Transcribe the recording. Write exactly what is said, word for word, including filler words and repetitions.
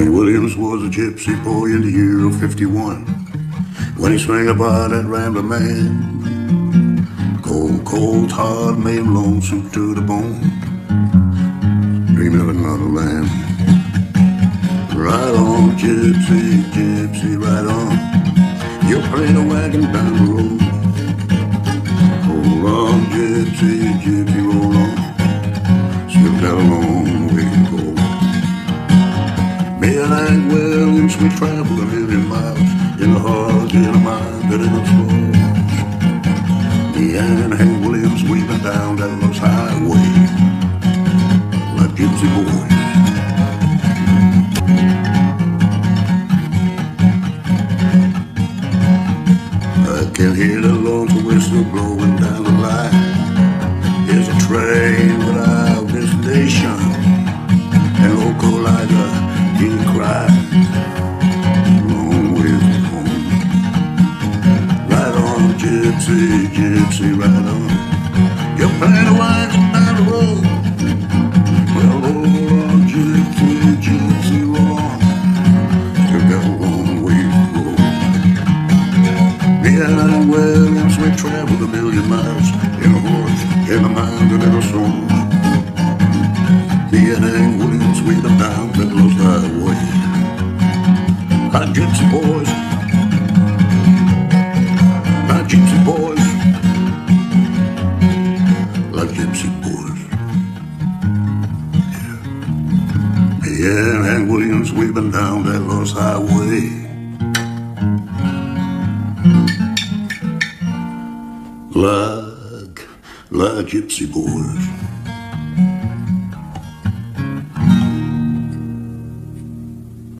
Hank Williams was a gypsy boy in the year of fifty-one, when he swung by that rambler man. Cold, cold, hard, made him lonesome to the bone, dreaming of another land. Right on, gypsy, gypsy, right on, you'll play the wagon down the road. Hold on, gypsy, gypsy, roll on, still got a long way to go. Me and Hank Williams, we traveled a million miles in the heart and the mind that it was for. Me and Hank Williams, we went down that love's highway like gypsy boys. I can hear the lonesome whistle blowing down the line. There's a train without destination, and old Colaga, he cried, long way from home. Right on, gypsy, gypsy, right on, you're playing a wagon down the road. Well, hold on, gypsy, gypsy, roll on, still got a long way to go. Me and Hank Williams, we traveled a million miles in a horse, in a mind, and in a song. Me and Hank Williams, we went down that lost highway like gypsy boys, like gypsy boys, like gypsy boys. Yeah. Me and Hank Williams, we went down that lost highway like, like gypsy boys.